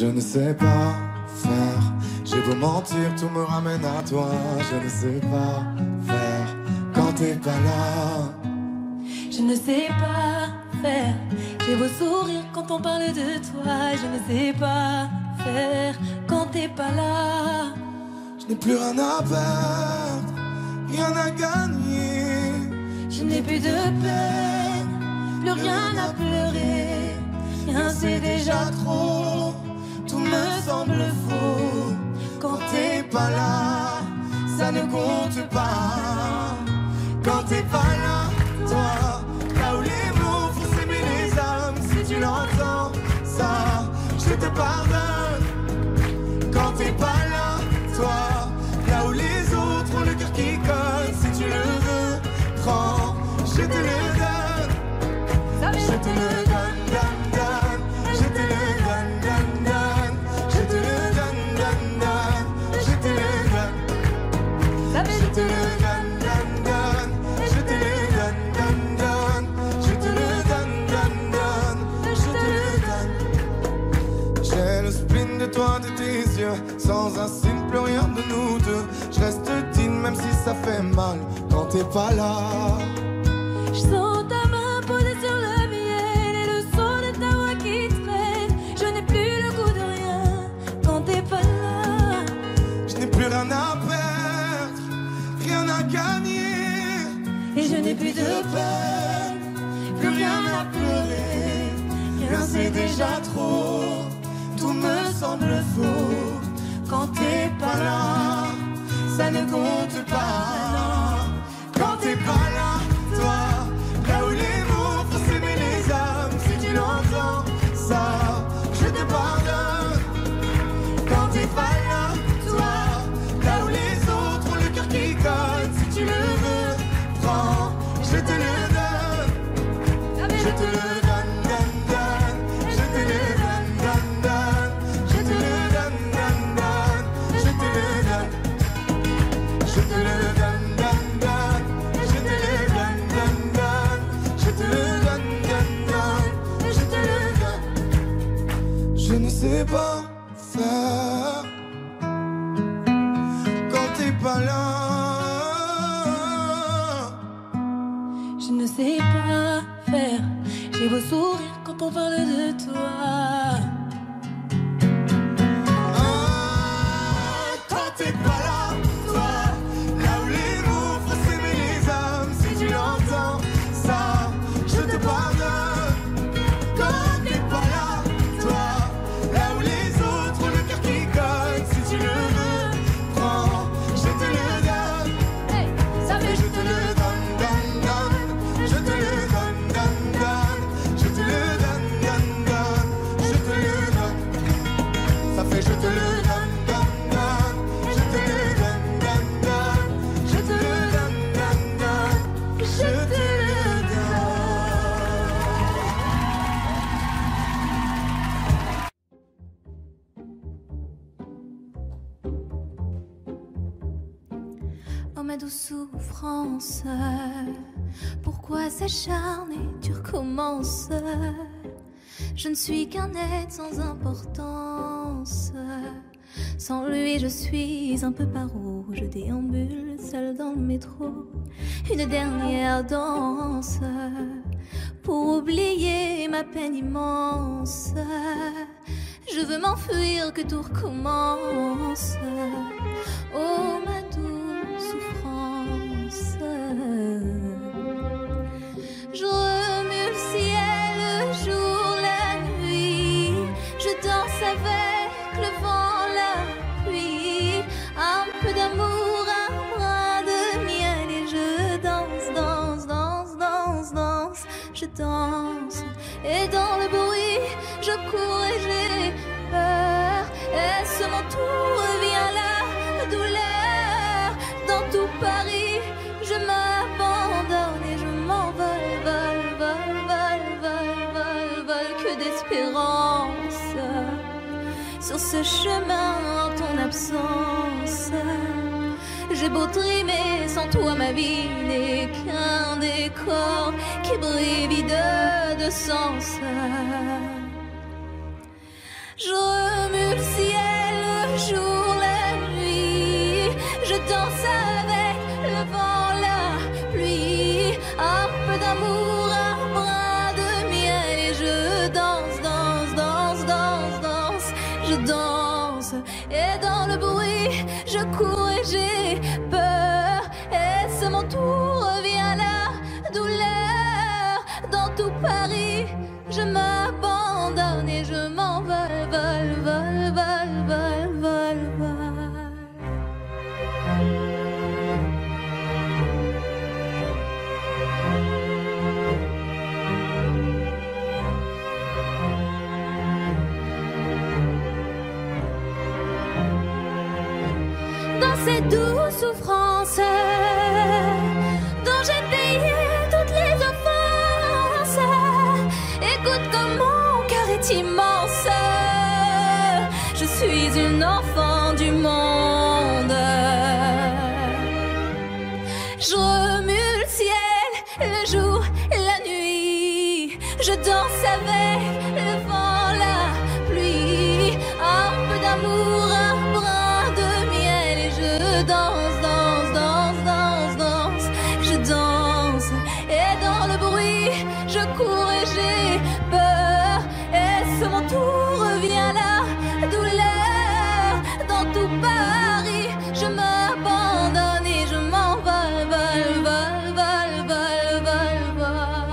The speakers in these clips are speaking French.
Je ne sais pas faire, j'ai beau mentir, tout me ramène à toi. Je ne sais pas faire quand t'es pas là. Je ne sais pas faire, j'ai beau sourire quand on parle de toi. Je ne sais pas faire quand t'es pas là. Je n'ai plus rien à perdre, rien à gagner. Je n'ai plus de peine, plus rien à pleurer. Rien c'est déjà trop, tout me semble faux. Quand t'es pas là, ça ne compte pas. Quand t'es pas là, toi, là où les mots font s'aimer les âmes. Si tu l'entends, ça, je te pardonne. Quand t'es pas là, toi, là où les autres ont le cœur qui cogne. Si tu le veux, prends, je te le donne. Je te le donne, donne, donne. Je te le donne, donne, donne. Je te le donne, donne, donne. Je te le donne. Je te le donne, donne, donne. Je te le donne, donne, donne. Je te le donne, donne, donne. Je te le donne. J'ai le spleen de toi, de tes yeux. Sans un signe, plus rien de nous deux. Je reste digne même si ça fait mal. Quand t'es pas là, je sens ta main posée sur la mienne et le son de ta voix qui traîne. Je n'ai plus le goût de rien quand t'es pas là. Je n'ai plus rien à perdre, rien à gagner. Et je n'ai plus de peine, plus rien à pleurer. Rien c'est déjà trop, tout me semble faux. Quand t'es pas là, ça ne compte pas. Quand t'es pas là, toi, là où les mots font s'aimer les âmes. Si tu l'entends, ça, je te pardonne. Quand t'es pas là, toi, là où les autres ont le cœur qui cogne. Si tu le veux, prends, je te le donne. Je te le donne, donne, donne. Je te le donne, donne, donne. Je te le donne. Je te le donne, donne, donne. Je te le donne, donne, donne. Je te le donne, donne, donne. Je te le donne. Je ne sais pas faire quand t'es pas là. Je ne sais pas faire, j'ai beau sourire quand on parle de toi. Quand t'es pas là. Souffrance, pourquoi s'acharner, tu recommences. Je ne suis qu'un être sans importance. Sans lui je suis un peu paro. Je déambule seul dans le métro. Une dernière danse pour oublier ma peine immense. Je veux m'enfuir, que tout recommence. Oh ma douce souffrance, je remue le ciel le jour, la nuit. Je danse avec le vent, la pluie. Un peu d'amour, un brin de miel. Et je danse, danse, danse, danse, danse. Je danse. Et dans le bruit, je cours et j'ai peur. Est-ce mon tour, revient la douleur. Dans tout Paris, je m'abandonne et je m'envole, vol, vol, vol, vol, vol, vol. Que d'espérance sur ce chemin en ton absence. J'ai beau trimer, sans toi ma vie n'est qu'un décor qui brille vide de sens. Je je danse et dans le bruit je cours et j'ai peur. Et c'est mon tour, revient la douleur. Dans tout Paris je m'abandonne et je m'envole, vole, vole, vole, vole, vole, vole. Dans ces douces souffrances dont j'ai payé toutes les offenses, écoute comme mon cœur est immense. Je suis une enfant du monde. Je remue le ciel, le jour, la nuit. Je danse avec le vent, la pluie. Un peu d'amour, un brin. Je danse, danse, danse, danse, danse. Je danse et dans le bruit je cours et j'ai peur. Et sur mon tour revient la douleur. Dans tout Paris je m'abandonne et je m'envole, vole, vole, vole, vole, vole,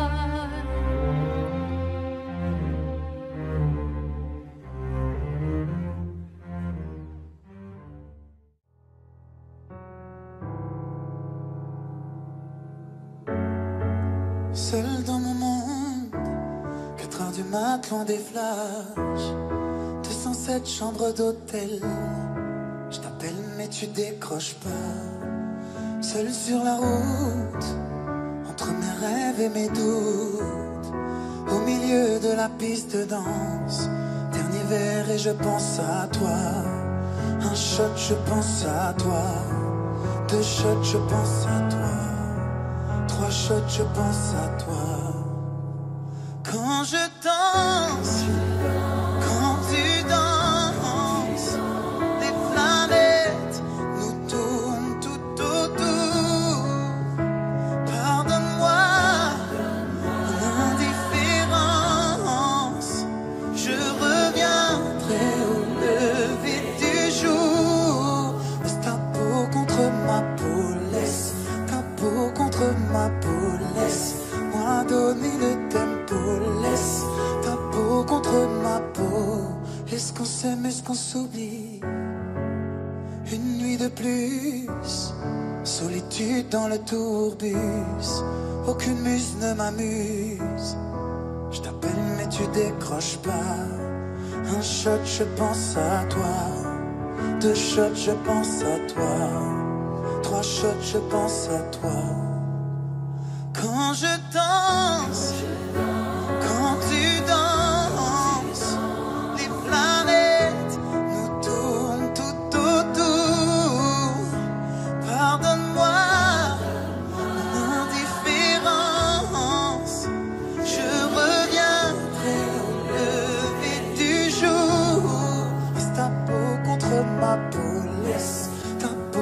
Seul dans mon monde, 4 heures du mat, loin des flashs, 207 chambres d'hôtel. Je t'appelle mais tu décroches pas. Seul sur la route, entre mes rêves et mes doutes, au milieu de la piste de danse, dernier verre et je pense à toi. Un shot, je pense à toi. 2 shots, je pense à toi. 3 shots, je pense à toi. Quand je danse, quand tu danses, les planètes nous tournent tout autour. Pardonne-moi mon indifférence. Je reviendrai au lever du jour. Laisse ta peau contre ma peau, laisse contre ma peau, laisse-moi donner le tempo, laisse ta peau contre ma peau. Est-ce qu'on s'aime, est-ce qu'on s'oublie? Une nuit de plus, solitude dans le tourbus, aucune muse ne m'amuse. Je t'appelle mais tu décroches pas. Un shot, je pense à toi. 2 shots, je pense à toi. 3 shots, je pense à toi. Quand je danse, quand tu danses, les planètes nous tournent tout autour. Pardonne-moi mon indifférence. Je reviendrai au lever du jour. Laisse ta peau contre ma peau, laisse contre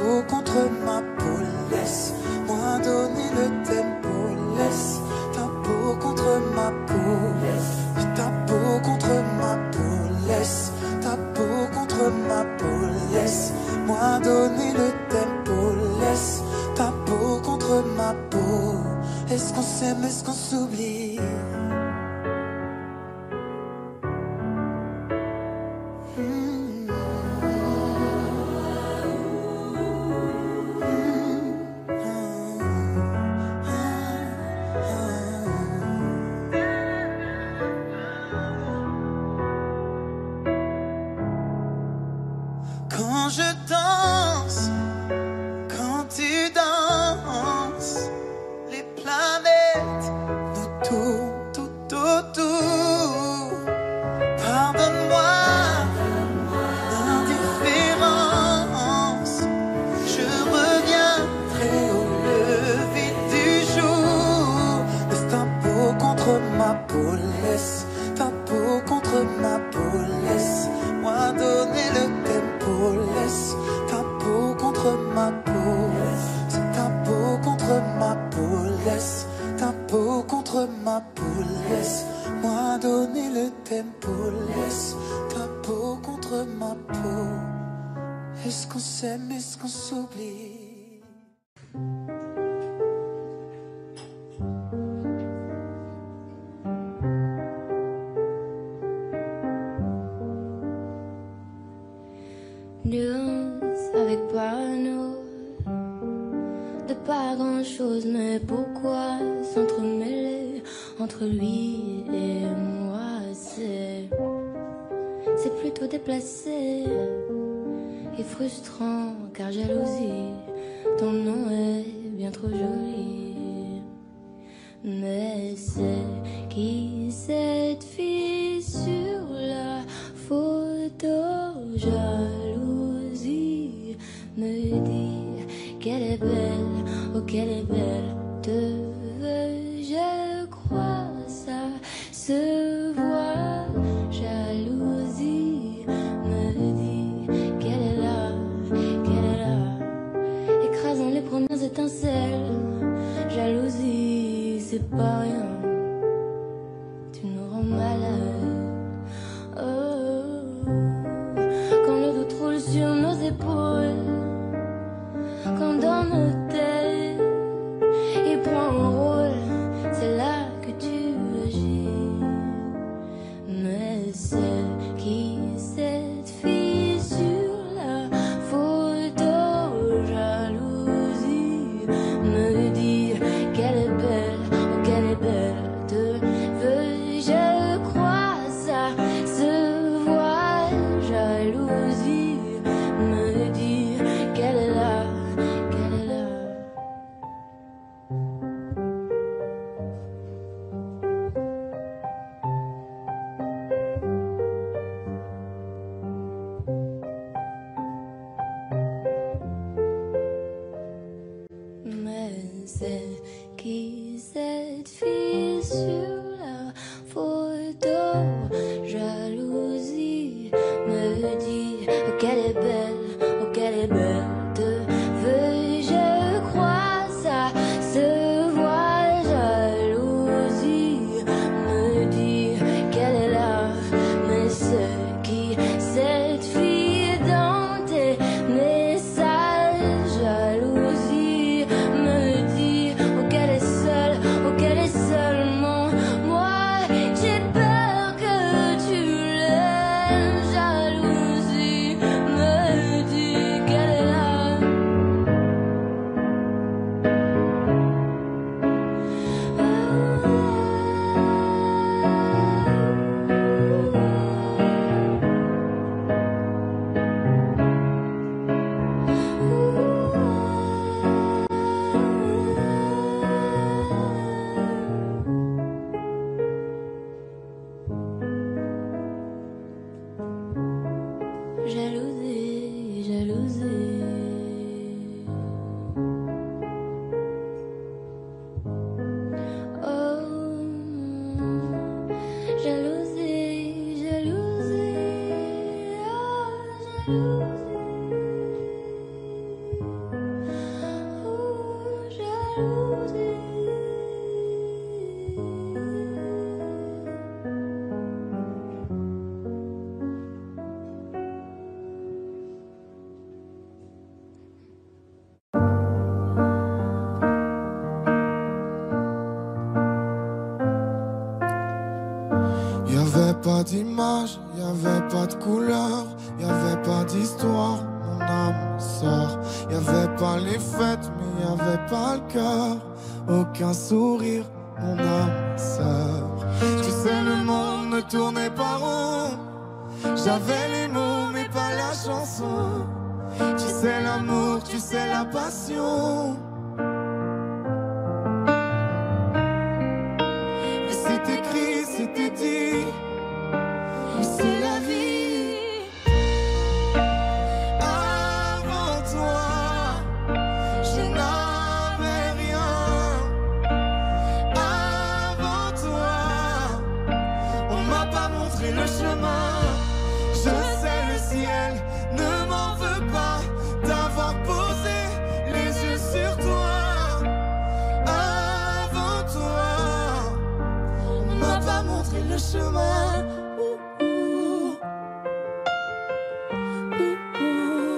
ma peau, laisse-moi donner le tempo, laisse ta peau contre ma peau, laisse ta peau contre ma peau, laisse ta peau contre ma peau, laisse-moi donner le tempo, laisse ta peau contre ma peau. Est-ce qu'on s'aime, est-ce qu'on s'oublie? Quand je danse, quand tu danses, les planètes nous tournent tout autour. Pardonne-moi l'indifférence. Je reviendrai au lever du jour. Laisse ta peau contre ma peau, laisse ta peau contre ma peau, laisse-moi donner le tempo. Laisse ta peau contre ma peau, c'est ta peau contre ma peau, laisse ta peau contre ma peau, laisse-moi donner le tempo, laisse ta peau contre ma peau. Est-ce qu'on s'aime, est-ce qu'on s'oublie? Nuance avec parano, de pas grand chose, mais pourquoi s'entremêler entre lui et moi? C'est plutôt déplacé et frustrant, car jalousie, ton nom est bien trop joli. Mais c'est qui cette fille sur la photo? Jalousie me dit qu'elle est belle, oh qu'elle est belle. Te veux-je croire, ça se voit. Jalousie me dit qu'elle est là, écrasant les premières étincelles. Jalousie, c'est pas rien, tu nous rends malade. Oh, quand le doute roule sur nos épaules, quand dans nos têtes il prend un rôle, c'est là que tu agis. Mais c'est qui cette fille sur la photo? Jalousie me dit qu'elle est belle, oh qu'elle est belle. Te veux-je croire, ça se voit. Jalousie me dit qu'elle est là, qu'elle est là. C'est qui cette fille sur la photo? Jalousie me dit oh qu'elle est belle, oh qu'elle est belle. Te veux-je croire, ça se voit. Jalousie me dit qu'elle est là. Mais c'est qui cette fille dans tes messages? Jalousie me dit oh qu'elle est seule, oh qu'elle est seulement moi. J'ai peur que tu l'aimes. Jalousie me dit qu'elle est là. Jalousie, jalousie. Oh, jalousie, jalousie. Oh, jalousie. Oh, jalousie. Y'avait pas d'image, y'avait pas de couleur, y'avait pas d'histoire, mon âme sort. Y'avait pas les fêtes, mais y'avait pas le cœur, aucun sourire, mon âme sort. Tu sais, le monde ne tournait pas rond, j'avais les mots, mais pas la chanson. Tu sais l'amour, tu sais la passion. Mais c'est écrit, c'était dit, mais c'est la vie. Avant toi, je n'avais rien. Avant toi, on m'a pas montré le chemin. Je sais, le ciel ne m'en veut pas d'avoir posé les yeux sur toi. Avant toi, on m'a pas montré le chemin. Ouh, ouh. Ouh, ouh.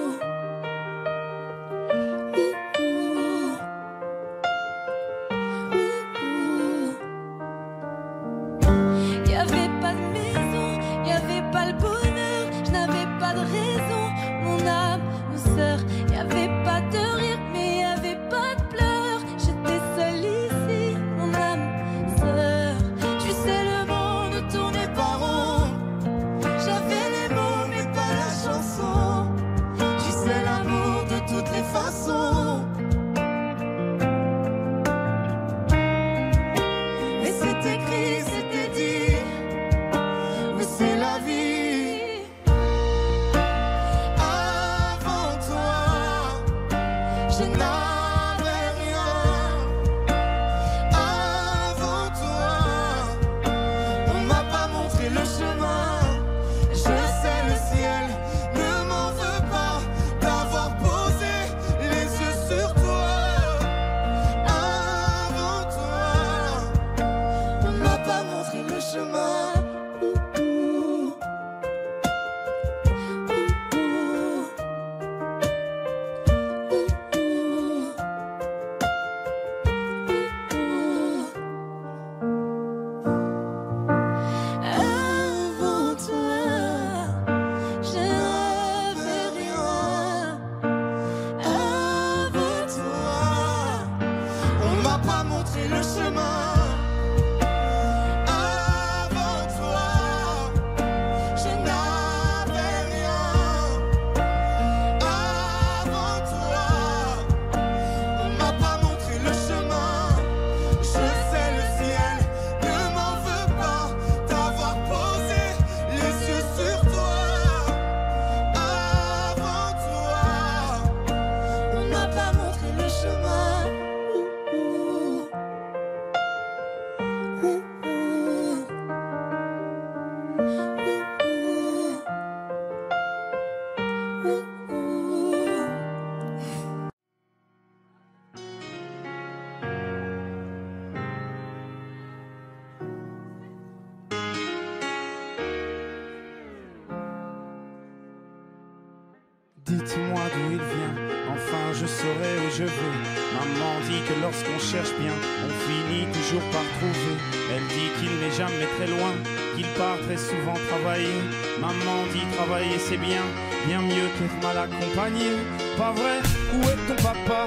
Dites-moi d'où il vient, enfin je saurai où je vais. Maman dit que lorsqu'on cherche bien, on finit toujours par trouver. Elle dit qu'il n'est jamais très loin, qu'il part très souvent travailler. Maman dit travailler c'est bien, bien mieux qu'être mal accompagné. Pas vrai? Où est ton papa?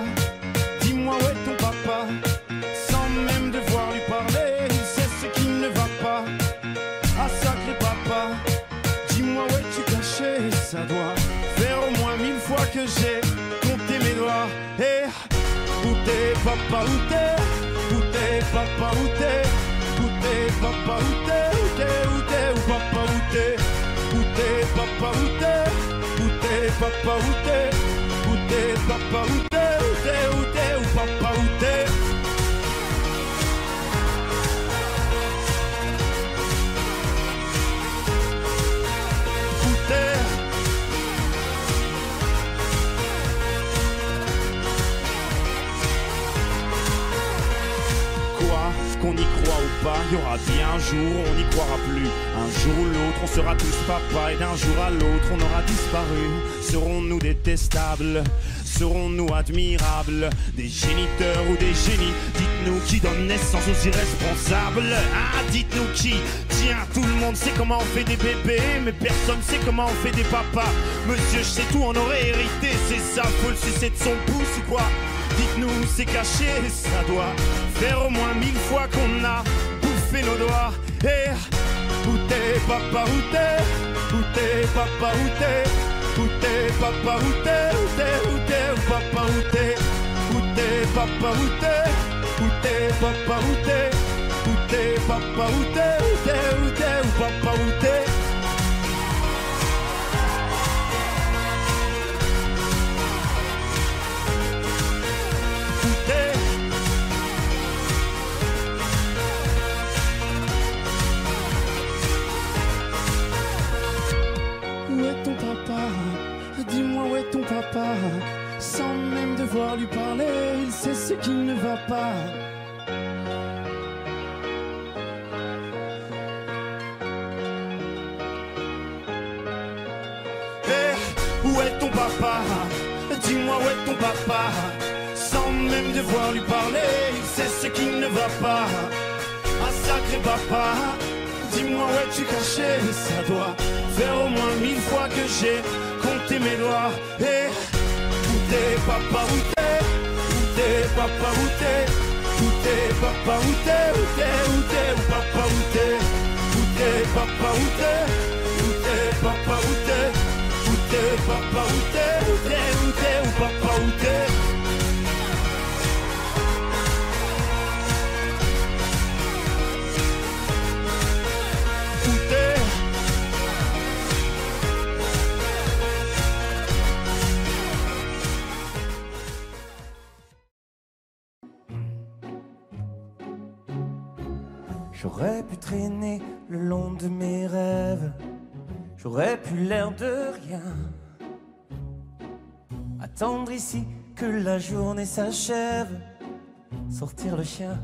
Dis-moi où est ton papa? Sans même devoir lui parler, c'est ce qui ne va pas. Ah sacré papa, dis-moi où es-tu caché? Ça doit faire au moins 1000 fois que j'ai compté mes doigts. Et où t'es papa, où t'es? Où t'es papa, où t'es? Où t'es papa, où t'es? Où t'es, où t'es, où papa, où t'es? Où t'es papa, où t'es? Où t'es papa, où t'es? Où t'es papa, où t'es? Où t'es, où t'es, où papa, où t'es? Qu'on y croit ou pas, il y aura bien un jour où on n'y croira plus. Un jour ou l'autre, on sera tous papa et d'un jour à l'autre, on aura disparu. Serons-nous détestables? Serons-nous admirables? Des géniteurs ou des génies? Dites-nous qui donne naissance aux irresponsables. Ah, dites-nous qui? Tiens, tout le monde sait comment on fait des bébés, mais personne sait comment on fait des papas. Monsieur, je sais tout, on aurait hérité, c'est ça, faut le sucer de son pouce ou quoi? Dites-nous où c'est caché, ça doit faire au moins 1000 fois qu'on a bouffé nos doigts. Et où t'es papa, où t'es? Où t'es papa, où t'es? Où t'es papa, où t'es? Où t'es, où t'es, où papa, où t'es? Où t'es papa, où t'es? Où t'es papa, où t'es? Où t'es papa, où t'es? Où t'es, où t'es, où papa, où t'es? Dis-moi où est ton papa? Sans même devoir lui parler, il sait ce qui ne va pas. Hey, où est ton papa? Dis-moi où est ton papa? Sans même devoir lui parler, il sait ce qui ne va pas. Ah sacré papa, dis-moi où es-tu caché? Ça doit faire au moins 1000 fois que j'ai compté mes doigts. Et où t'es papa, où t'es? Où t'es papa, où t'es? Où t'es papa, où t'es? Où t'es, où t'es, où papa, où t'es? Où t'es papa, où t'es? Où t'es papa, où t'es? Où t'es papa, où t'es? Où t'es, où t'es, où papa, où t'es? J'aurais pu traîner le long de mes rêves, j'aurais pu l'air de rien, attendre ici que la journée s'achève, sortir le chien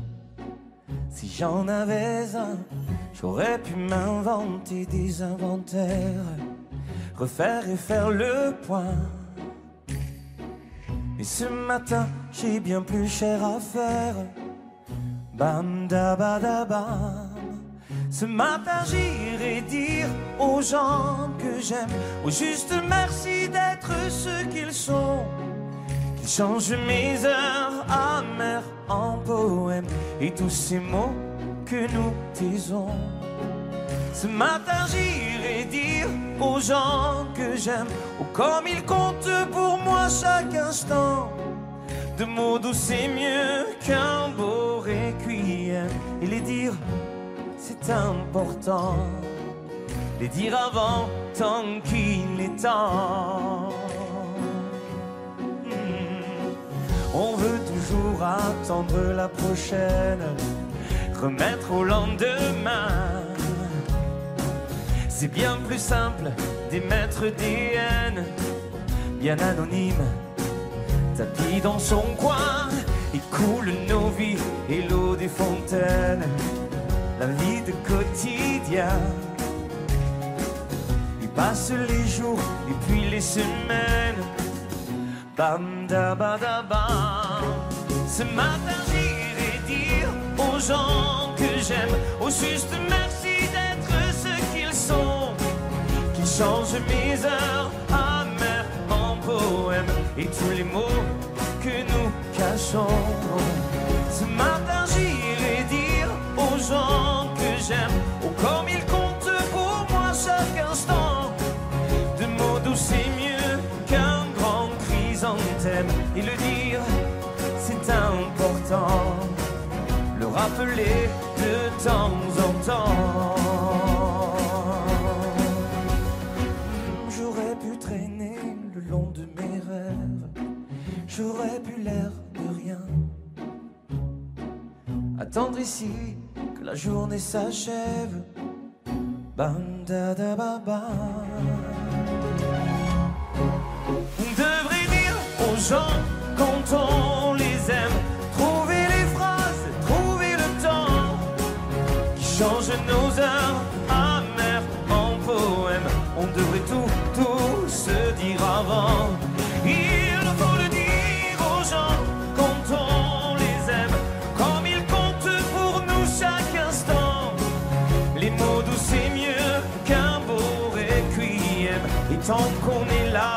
si j'en avais un. J'aurais pu m'inventer des inventaires, refaire et faire le point. Mais ce matin j'ai bien plus cher à faire. Bam da ba da bam. Ce matin j'irai dire aux gens que j'aime au juste merci d'être ce qu'ils sont. Qu'ils changent mes heures amères en poèmes et tous ces mots que nous taisons. Ce matin j'irai dire aux gens que j'aime oh comme ils comptent pour moi chaque instant. De mots doux c'est mieux qu'un beau requiem. Et les dire c'est important, les dire avant tant qu'il est temps. On veut toujours attendre la prochaine, remettre au lendemain. C'est bien plus simple d'émettre des haines bien anonymes, tapis dans son coin. Il coule nos vies et l'eau des fontaines, la vie de quotidien. Et passent les jours et puis les semaines. Bam da ba da bam. Ce matin j'irai dire aux gens que j'aime, au juste merci d'être ce qu'ils sont, qui changent mes heures amères en poèmes et tous les mots que nous cachons. Ce matin j'irai dire aux gens que j'aime, oh comme ils comptent pour moi chaque instant. De mots doux c'est mieux qu'un grand chrysanthème, et le dire c'est important, le rappeler de temps en temps. J'aurais pu traîner le long de mes rêves, j'aurais pu l'air de rien, attendre ici que la journée s'achève. Bam da da ba ba. On devrait dire aux gens quand on les aime, trouver les phrases, trouver le temps qui change nos heures amères en poèmes. On devrait tout se dire avant. Il faut le dire aux gens quand on les aime, comme ils comptent pour nous chaque instant. Les mots doux c'est mieux qu'un beau requiem, et tant qu'on est là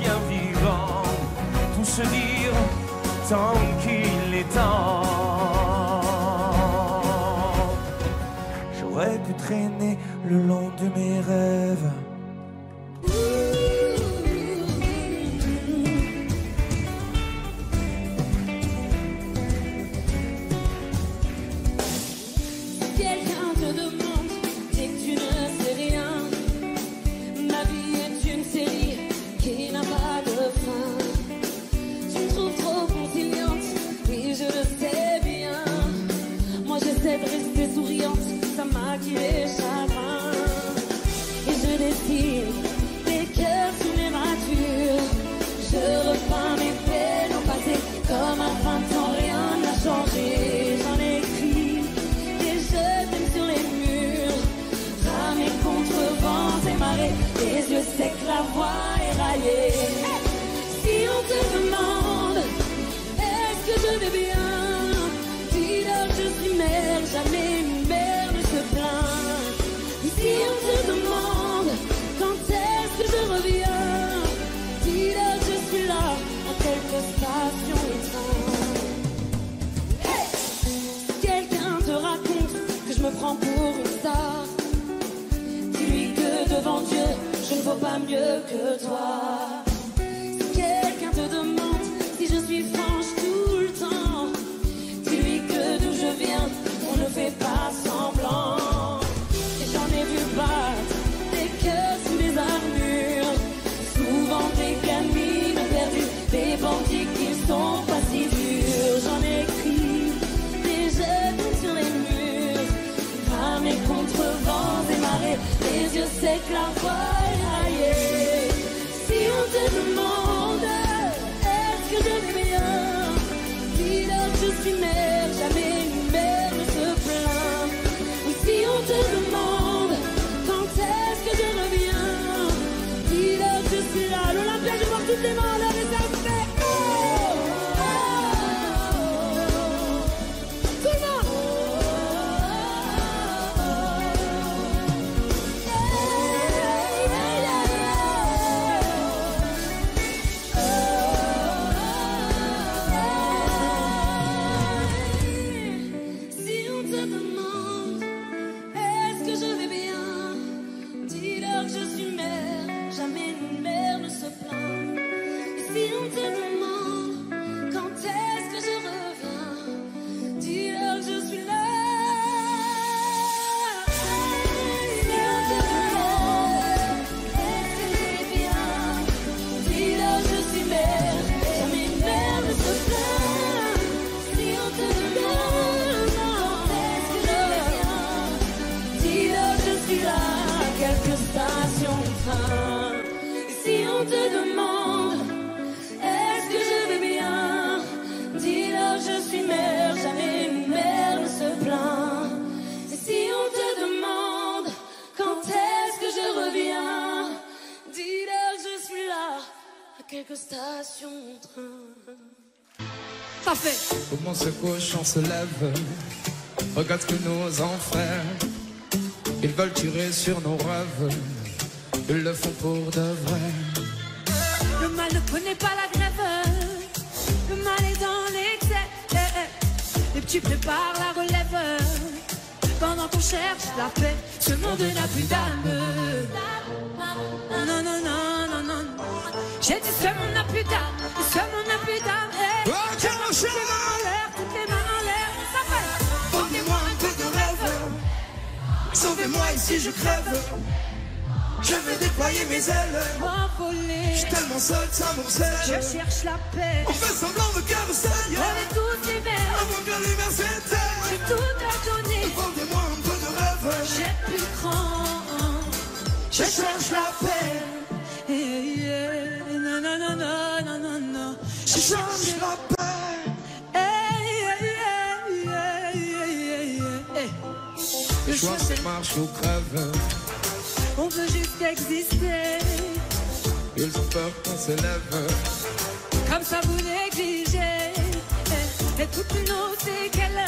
bien vivant, tout se dire tant qu'il est temps. J'aurais pu traîner le long de mes rêves. Rester souriante, ça maquille les chagrins. Et je dessine des cœurs sous mes ratures. Je repeins mes peines au passé comme un printemps, rien n'a changé. J'en écris des je t'aime sur les murs, ramés contre vents et marées, les yeux secs, la voix est raillée. Si on te demande, est-ce que je vais bien? Jamais une mère ne se plaint. Et si on te demande quand est-ce que je reviens, dis-leur je suis là à quelques stations de train. Hey, quelqu'un te raconte que je me prends pour une star, dis-lui que devant Dieu je ne vaux pas mieux que toi. Si quelqu'un te demande si je suis franche tout le temps, dis-lui que d'où je viens ne fais pas semblant. Et j'en ai vu battre des cœurs sous les armures, souvent des gamines perdues, des bandits qui sont pas si durs. J'en écris des jetons sur les murs, ramés contre vents et marées, les yeux secs, la voix est raillée. Si on te demande est-ce que je vais bien, dis-leur je suis mère, jamais une mère. Je te demande quand est-ce que je reviens, dis-leur que je suis là, l'Olympia, je porte toutes les mains à l'heure et ça fait oh, tout le monde. Si on te demande bien. quelques stations de train. Parfait. Comment se couche, on se lève. Regarde que nos enfers. Ils veulent tirer sur nos rêves. Ils le font pour de vrai. Le mal ne connaît pas la grève. Le mal est dans l'excès. Les petits préparent la relève. Pendant qu'on cherche la paix, ce monde n'a plus d'âme. Non, non, non, non, non. J'ai dit ce monde n'a plus d'âme. Ce monde n'a plus d'âme. Hey. Oh, tiens, on cherche. Toutes les mains en l'air, on s'appelle. Donnez-moi un peu de rêve. Sauvez-moi ici, je crève. Je vais déployer mes ailes. M'envoler. Je suis tellement seul, ça m'obsède. Je cherche la paix. On fait semblant de carousel. On est toutes les mêmes. Avant que l'univers s'éteigne. J'ai tout à donner. Vendez-moi un peu de rêve. J'ai plus grand. Je cherche la paix. Hey, yeah. Non, non, non, non, non, non. Je cherche la paix. Hey, yeah, yeah, yeah, yeah, yeah. Hey. Le choix, c'est marche ou crève. On veut juste exister. Ils ont peur qu'on s'élève. Comme ça vous négligez. Et toutes nos séquelles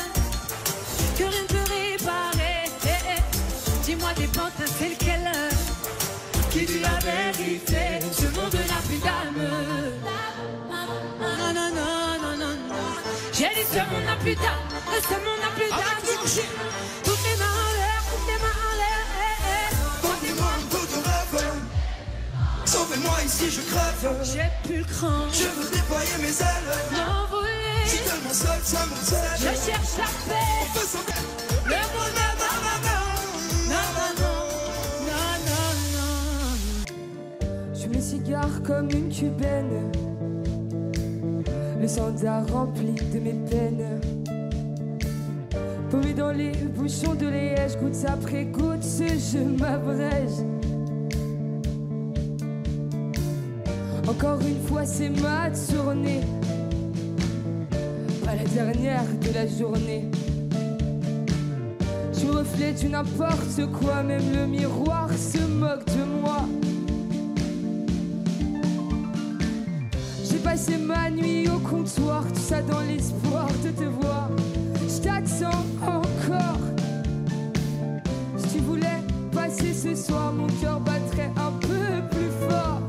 que rien ne peut réparer. Dis-moi des pantins, c'est lequel qui dit la vérité? Ce monde n'a plus d'âme. Non, non, non, non, non, non. J'ai dit ce monde n'a plus d'âme. Ce monde n'a plus d'âme. Toutes les mains en l'air, toutes les mains en l'air. Donnez-moi un peu de rêve. Sauvez-moi ici, je crève. J'ai plus le cran. Je veux déployer mes ailes. M'envoler. Je suis tellement seul, ça m'obsède. Je cherche la paix. On peut s'en faire. Le bonheur, non, non, non, non, non, non. Je me cigare comme une cubaine. Le sandar rempli de mes peines. Paumé dans les bouchons de Liège, goutte après goutte, je m'abrège. Encore une fois, c'est ma tournée. Pas la dernière de la journée. Je reflète du n'importe quoi, même le miroir se moque de moi. J'ai passé ma nuit au comptoir, tout ça dans l'espoir de te voir. Je t'attends encore. Si tu voulais passer ce soir, mon cœur battrait un peu plus fort.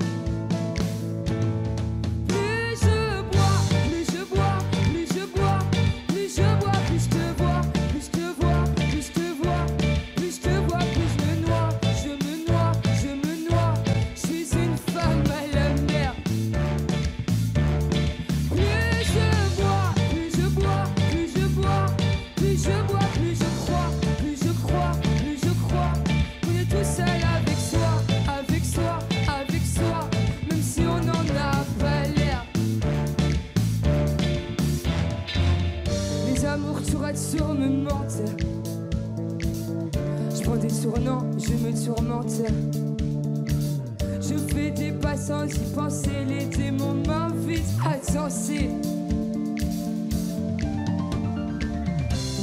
Je fais des pas sans y penser. Les démons m'invitent à danser.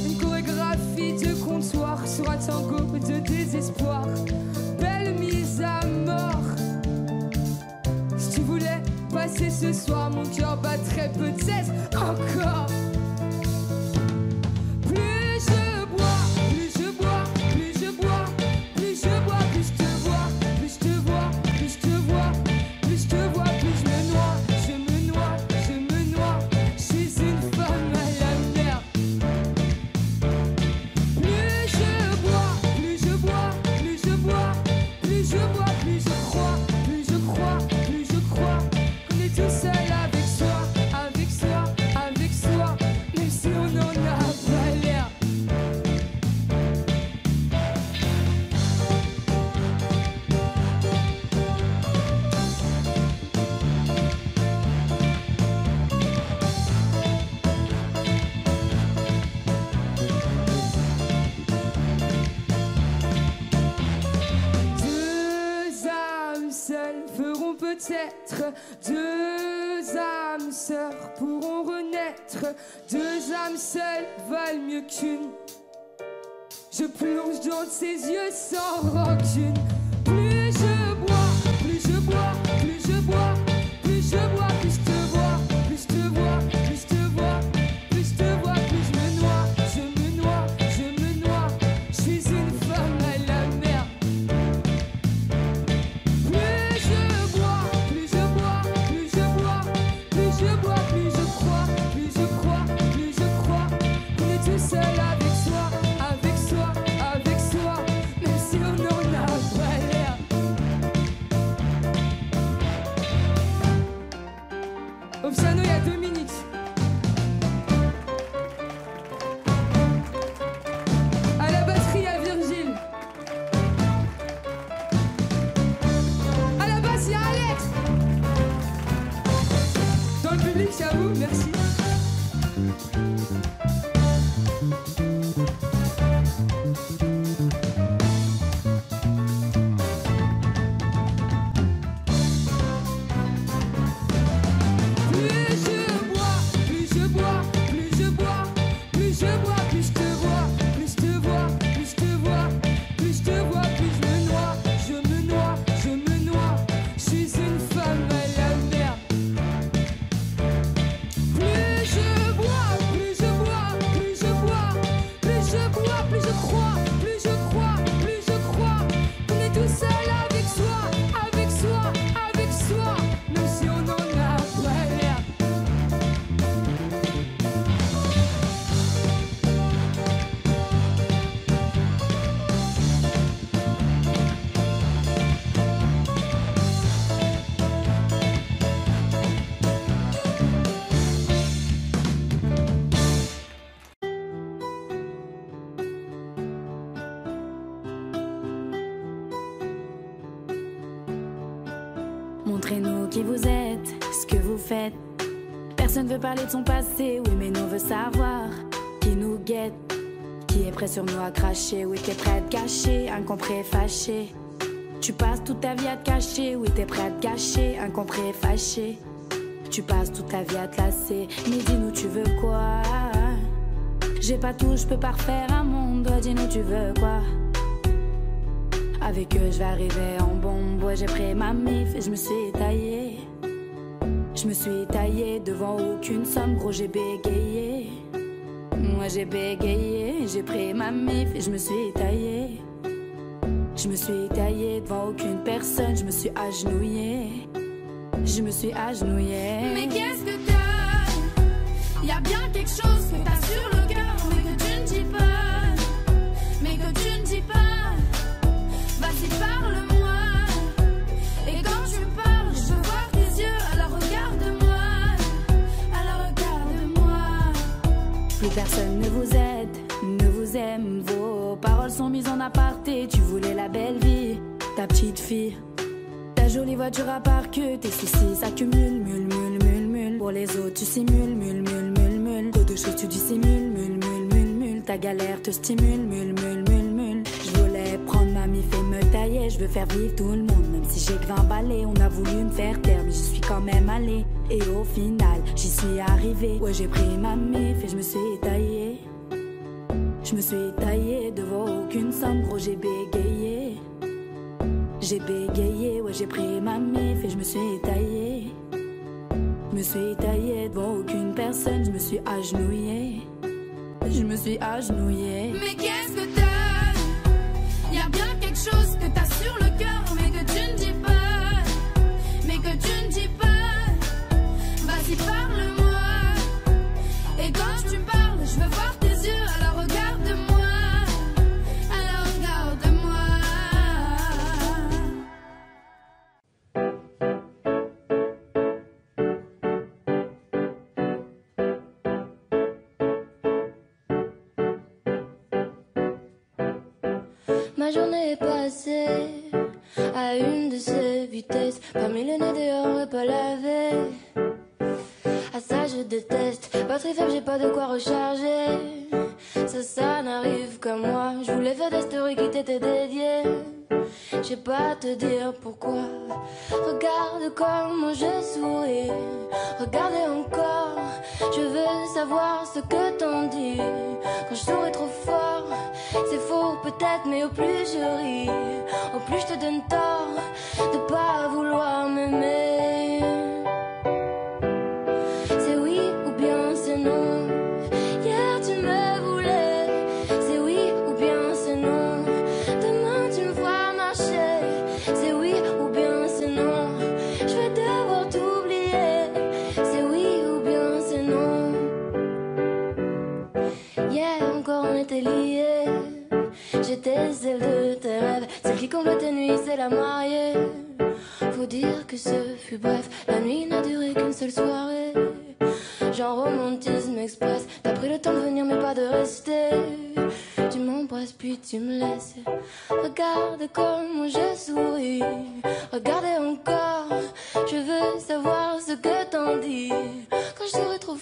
Une chorégraphie de comptoir sur un tango de désespoir. Belle mise à mort. Si tu voulais passer ce soir, mon cœur battrait peut-être encore. Peut-être deux âmes sœurs pourront renaître. Deux âmes seules valent mieux qu'une. Je plonge dans ses yeux sans rancune. Plus je bois, plus je bois, plus je bois, plus je bois. Merci. Montrez-nous qui vous êtes, ce que vous faites. Personne veut parler de son passé, oui mais nous veut savoir qui nous guette, qui est prêt sur nous à cracher, oui t'es prêt à te cacher, incompré, fâché. Tu passes toute ta vie à te cacher, oui t'es prêt à te cacher, incompré, fâché. Tu passes toute ta vie à te lasser, mais dis-nous tu veux quoi? J'ai pas tout, je peux pas refaire un monde, dis-nous tu veux quoi? Avec eux, je vais arriver en bombe. Ouais, j'ai pris ma mif et je me suis taillée. Je me suis taillée devant aucune somme. Gros, j'ai bégayé. Moi, j'ai bégayé. J'ai pris ma mif et je me suis taillée. Je me suis taillée devant aucune personne. Je me suis agenouillée. Je me suis agenouillée. Mais qu'est-ce que t'as? Y'a bien quelque chose que t'as sur le cœur, mais que tu ne dis pas. Mais que tu ne dis pas. Vas-y, parle-moi. Et quand tu parles, je veux voir tes yeux. Alors regarde-moi. Alors regarde-moi. Plus personne ne vous aide, ne vous aime. Vos paroles sont mises en aparté. Tu voulais la belle vie, ta petite fille, ta jolie voiture à part que tes soucis s'accumulent, mule, mule, mule, mule. Pour les autres, tu simules, mule, mule, mule, mule. Trop de choses, tu dissimules, mule, mule, mule, mule. Ta galère te stimule, mule, mule, mule. Fait me tailler, je veux faire vivre tout le monde. Même si j'ai que 20 balais, on a voulu me faire taire, mais je suis quand même allée. Et au final, j'y suis arrivée. Ouais, j'ai pris ma mif et je me suis taillée. Je me suis taillée devant aucune somme. Gros, j'ai bégayé. J'ai bégayé, ouais, j'ai pris ma mif et je me suis taillée. Je me suis taillée devant aucune personne. Je me suis agenouillée. Je me suis agenouillée. Mais qu'est-ce que t'as? Y'a bien quelque chose que t'as sur le cœur, mais que tu ne dis pas, mais que tu ne dis pas. Vas-y, parle-moi. Et quand tu me parles, je veux voir tes yeux. Alors regarde-moi. Alors regarde-moi. Ma journée est passée à une de ces vitesses, parmi le nez dehors et pas lavé. Ah ça je déteste, batterie faible j'ai pas de quoi recharger. Ça n'arrive qu'à moi, je voulais faire des stories qui t'étaient dédiées. Je sais pas te dire pourquoi, regarde comment je souris. Regardez encore, je veux savoir ce que t'en dis. Quand je souris trop fort, c'est faux peut-être mais au plus je ris. Au plus je te donne tort de pas vouloir m'aimer. C'est oui ou bien c'est non. Hier tu me voulais, c'est oui ou bien c'est non. Demain tu me vois marcher, c'est oui ou bien c'est non. Je vais devoir t'oublier, c'est oui ou bien c'est non. Hier encore on était liés, j'étais celle de tes rêves, celle qui comble tes nuits, c'est la mariée. Faut dire que ce fut bref, la nuit n'a duré qu'une seule soirée. Genre romantisme express, t'as pris le temps de venir mais pas de rester. Tu m'embrasses puis tu me laisses. Regarde comme je souris, regardez encore, je veux savoir ce que t'en dis. Quand je serai trop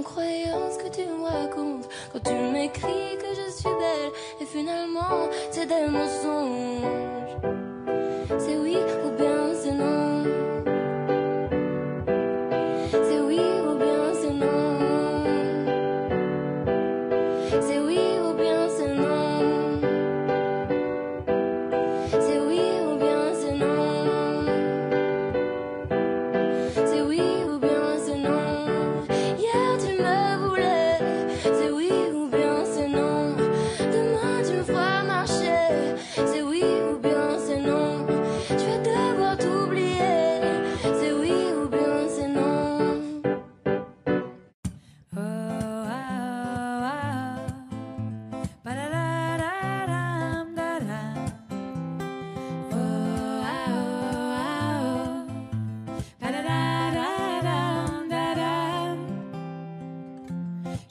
en croyant ce que tu me racontes. Quand tu m'écris que je suis belle, et finalement c'est des mensonges. C'est oui ou bien c'est non. C'est oui ou bien c'est non. C'est oui ou bien c'est non. C'est oui ou bien c'est non. C'est oui ou bien.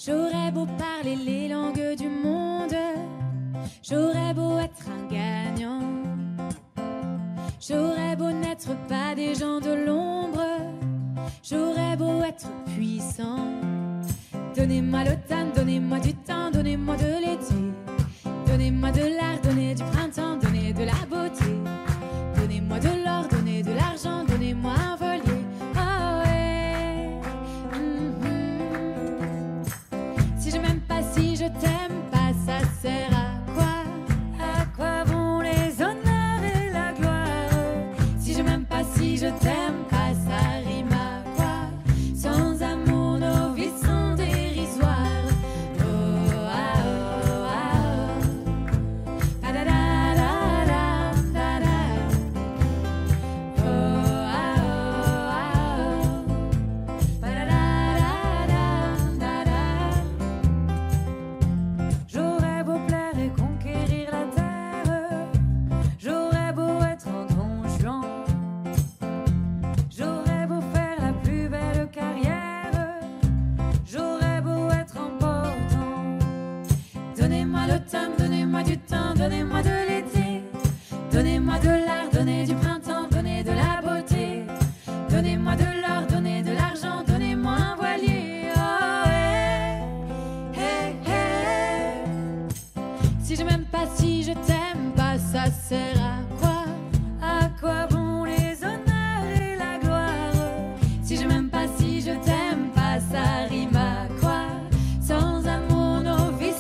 J'aurais beau parler les langues du monde, j'aurais beau être un gagnant, j'aurais beau n'être pas des gens de l'ombre, j'aurais beau être puissant. Donnez-moi le temps, donnez-moi du temps, donnez-moi de l'été, donnez-moi de l'air, donnez du printemps, donnez de la beauté, donnez-moi de l'or, donnez de l'argent, donnez-moi un voilier. T'aimes pas, ça sert à quoi? À quoi vont les honneurs et la gloire? Si je m'aime pas, si je t'aime pas, ça rime à quoi? Sans amour, nos vies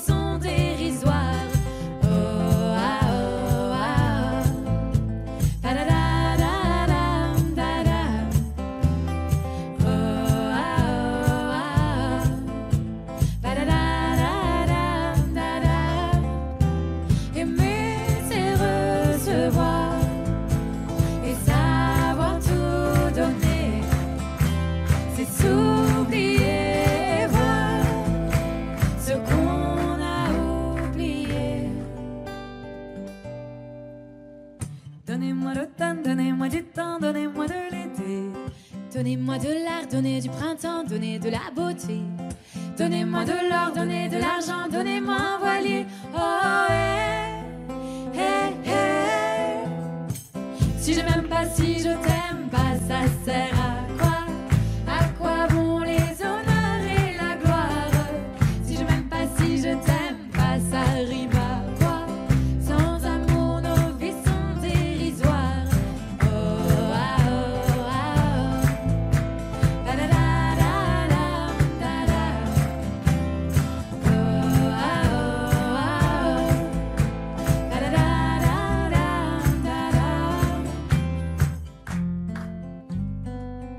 sont dérisoires. Oh, ah, oh, ah, oh. Da da da da da da. Oh, ah, oh, ah, oh. Da da da da da da. Donnez-moi du temps, donnez-moi de l'été, donnez-moi de l'air, donnez du printemps, donnez de la beauté, donnez-moi de l'or, donnez de l'argent, donnez-moi un voilier. Oh, hey, hey, hey. Si je m'aime pas, si je t'aime pas, ça sert à quoi? À quoi bon les honneurs et la gloire? Si je m'aime pas, si je t'aime pas, ça rime à quoi? Sans amour, nos vies sont dérisoires. S'oublier, voir ce qu'on a oublié. Donnez-moi le temps, donnez-moi du temps, donnez-moi de l'été, donnez-moi de l'air, donnez du printemps, donnez de la beauté, donnez-moi de l'or, donnez de l'argent, donnez-moi un voilier. Oh, hey, hey, hey. Si je m'aime pas, si je t'aime pas, ça sert à quoi?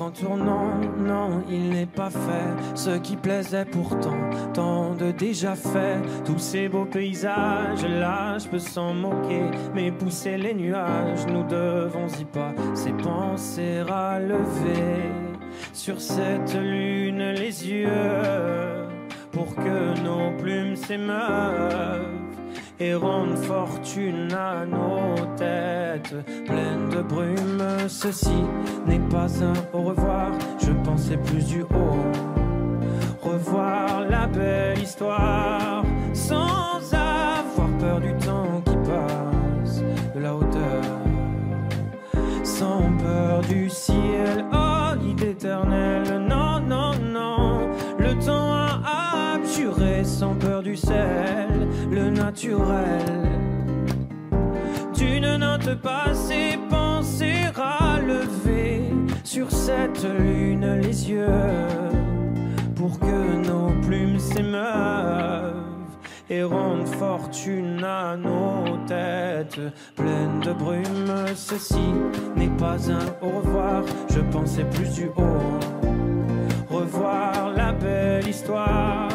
prends ton nom, non, il n'est pas fait. Ce qui plaisait pourtant, tant de déjà fait. Tous ces beaux paysages, là, je peux s'en moquer. Mais pousser les nuages, nous devons y pas. C'est penser à lever sur cette lune les yeux, pour que nos plumes s'émeuvent et rendent fortune à nos têtes pleines de brume. Ceci n'est pas un au revoir, je pensais plus du haut, revoir la belle histoire sans avoir peur du temps qui passe, de la hauteur, sans peur du ciel. Oh, l'idée éternelle, non, non, non, le temps a abjuré sans peur du sel, le naturel d'une note passée, penser à lever sur cette lune les yeux, pour que nos plumes s'émeuvent et rendent fortune à nos têtes pleines de brume. Ceci n'est pas un au revoir, je pensais plus du haut, revoir la belle histoire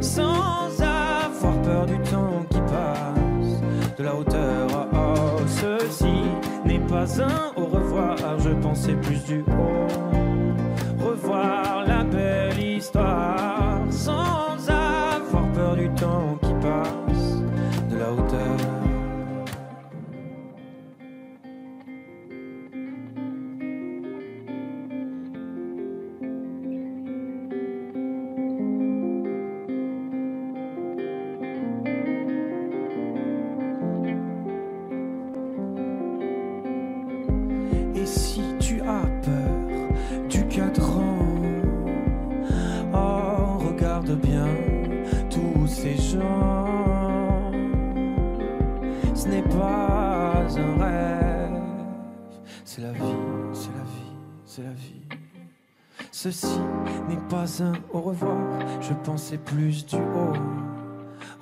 sans avoir peur du temps qui passe, de la hauteur. Oh, ceci n'est pas un au revoir, je pensais plus du haut, revoir la belle histoire sans avoir peur du temps qui passe, de la hauteur. Ceci n'est pas un au revoir, je pensais plus du haut,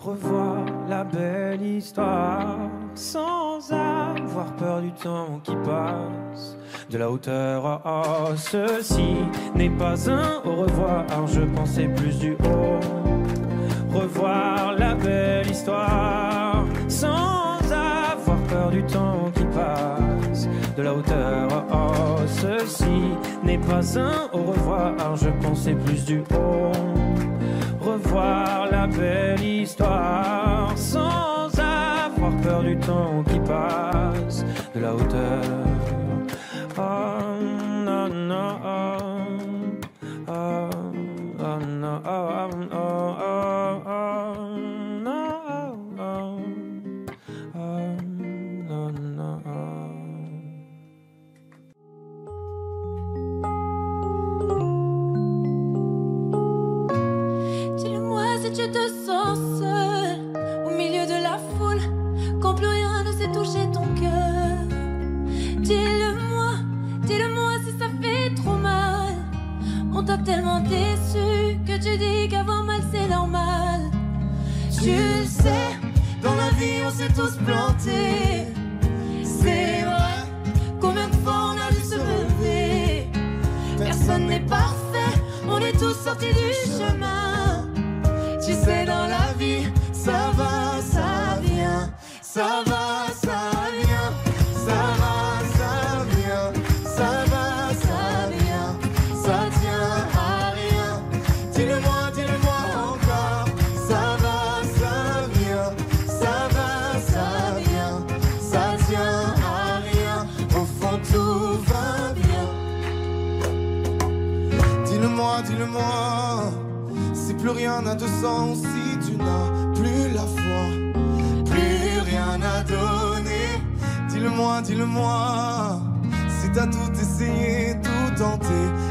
revoir la belle histoire sans avoir peur du temps qui passe, de la hauteur. Oh, ceci n'est pas un au revoir, je pensais plus du haut, revoir la belle histoire sans avoir peur du temps qui passe, de la hauteur. Oh, ceci n'est pas un au revoir, je pensais plus du haut, revoir la belle histoire sans avoir peur du temps qui passe, de la hauteur. Oh, non, non, oh, oh, oh, non, oh, oh, oh, oh, oh. Je te sens seul au milieu de la foule, quand plus rien ne sait toucher ton cœur. Dis-le-moi si ça fait trop mal. On t'a tellement déçu que tu dis qu'avoir mal c'est normal. Tu le sais, dans la vie on s'est tous plantés. C'est vrai, combien de fois on a dû se lever. Personne n'est parfait, on est tous sortis du chemin. Tu sais, dans la vie, ça va, ça vient, ça va, ça vient, ça va, ça vient, ça va, ça vient, ça tient à rien. Dis-le-moi encore, ça va, ça vient, ça va, ça vient, ça tient à rien. Au fond, tout va bien. Dis-le-moi. Plus rien n'a de sens si tu n'as plus la foi, plus rien à donner. Dis-le-moi, si t'as tout essayé, tout tenté,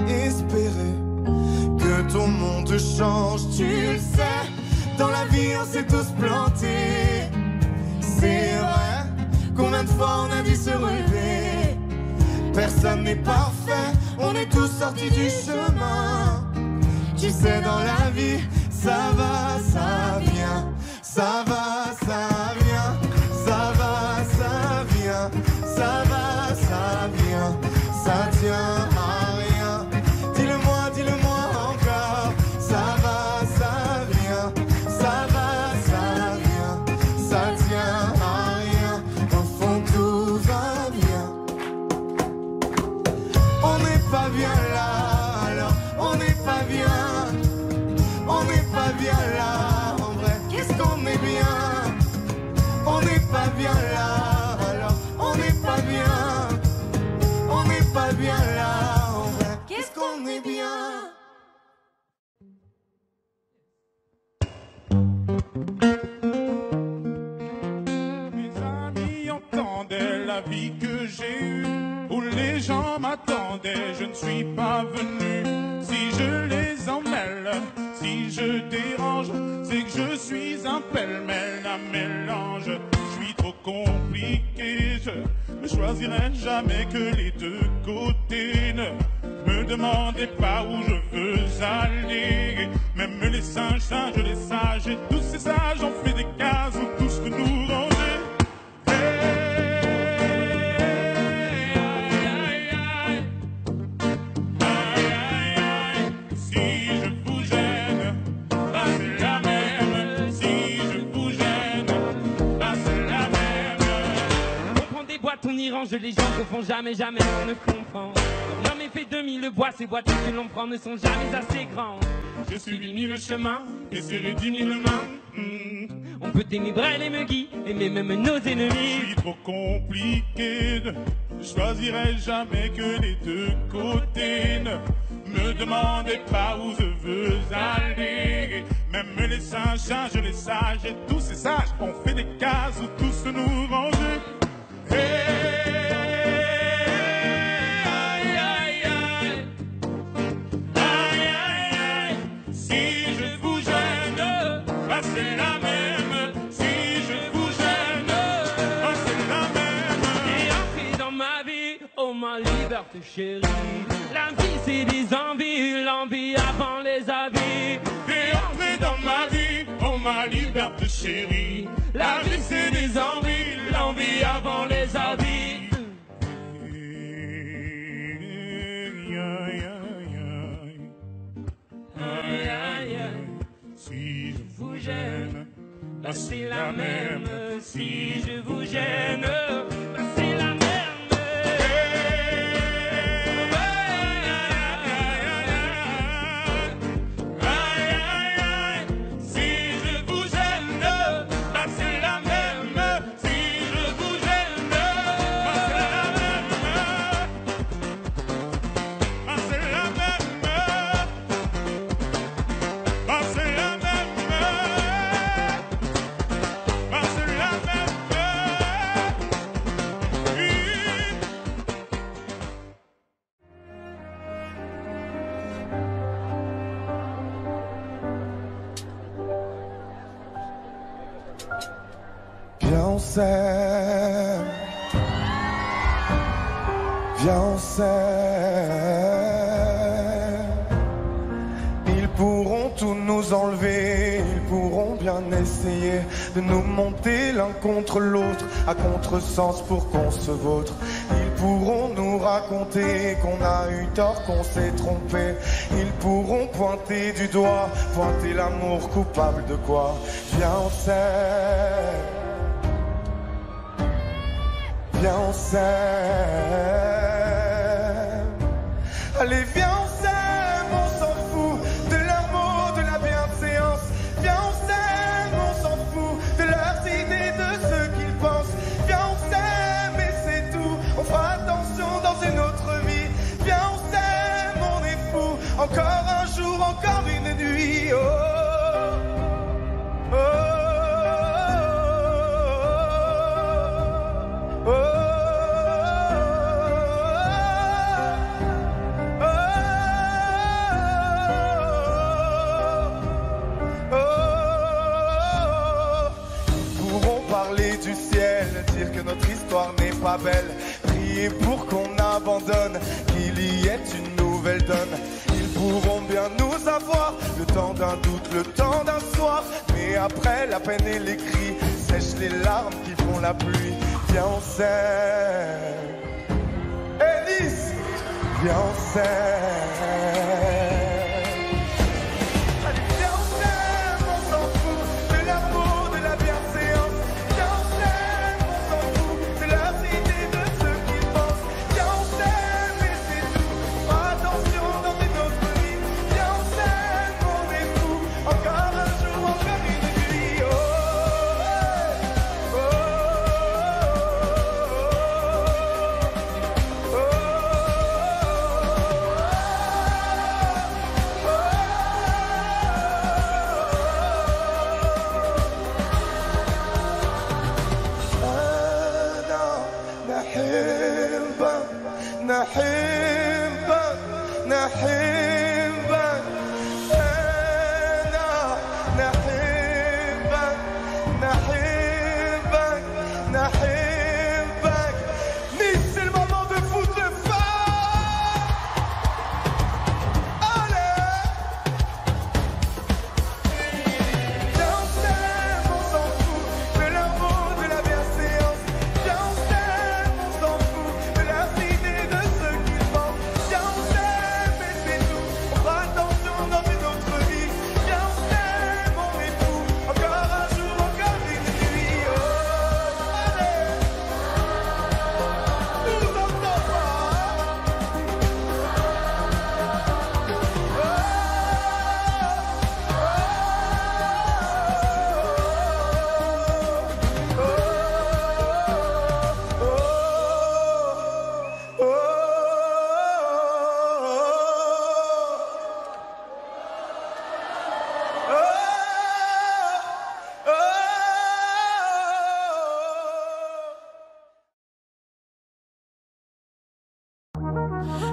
espéré que ton monde change. Tu le sais, dans la vie on s'est tous plantés. C'est vrai, combien de fois on a dû se relever. Personne n'est parfait, on est tous sortis du chemin. Tu sais, dans la vie, ça va, ça vient, ça va, ça vient, ça va, ça vient, ça va, ça vient, ça tient à rien. ça tient à rien, au fond tout va bien. On n'est pas bien là, alors on n'est pas bien. On n'est pas bien là, en vrai, qu'est-ce qu'on est bien. On n'est pas bien là, alors on n'est pas bien. On n'est pas bien là, en vrai, qu'est-ce qu'on est bien. La vie que j'ai eue, où les gens m'attendaient, je ne suis pas venu. Si je les emmêle, si je dérange, c'est que je suis un pêle-mêle, un mélange. Je suis trop compliqué, je ne choisirai jamais que les deux côtés. Ne me demandez pas où je veux aller. Même les singes, les sages, et tous ces sages ont fait des cases où tout se nous rend. On y range les gens ne font jamais, on ne comprend. L'homme est fait demi, le bois, ces boîtes que l'on prend ne sont jamais assez grands. Je suis 10 000 chemins, et serré 10 000 mains. On peut aimer Brel et Meugui, aimer même nos ennemis. Je suis trop compliqué, ne choisirai jamais que les deux côtés. Ne me demandez pas où je veux aller. Même les singes, les sages, et tous ces sages ont fait des cases où tous nous rangent. Chérie, la vie c'est des envies, l'envie avant les avis. T'es entré dans ma vie, oh ma liberté chérie. La vie c'est des envies, l'envie avant les avis. Si je vous gêne, bah c'est la même. Si je vous gêne, bah c'est la même. Viens on s'aime. Ils pourront tout nous enlever, ils pourront bien essayer de nous monter l'un contre l'autre, à contresens pour qu'on se vautre. Ils pourront nous raconter qu'on a eu tort, qu'on s'est trompé. Ils pourront pointer du doigt, pointer l'amour coupable de quoi. Viens on s'aime. Viens on s'aime. Allez viens on s'aime, on s'en fout de leurs mots, de la bienséance. Viens on s'aime, on s'en fout de leurs idées, de ce qu'ils pensent. Viens on s'aime et c'est tout, on fera attention dans une autre vie. Viens on s'aime, on est fou, encore un jour, encore une nuit. Oh, oh. Dire que notre histoire n'est pas belle, prier pour qu'on abandonne, qu'il y ait une nouvelle donne. Ils pourront bien nous avoir, le temps d'un doute, le temps d'un soir. Mais après la peine et les cris, sèche les larmes qui font la pluie. Viens on s'aime, Elise. Viens on s'aime. Allez viens on s'aime, on s'en fout de l'amour, de la bienséance. نحبك Nice, c'est le moment de foutre le feu. Allez, j'entends, on s'en fout de l'amour, de la bienséance. J'entends, on s'en fout de la vie de ceux qui pensent. J'entends, mais c'est tout, on fera attention dans une autre vie. J'entends, mon époux, encore un jour, encore une nuit.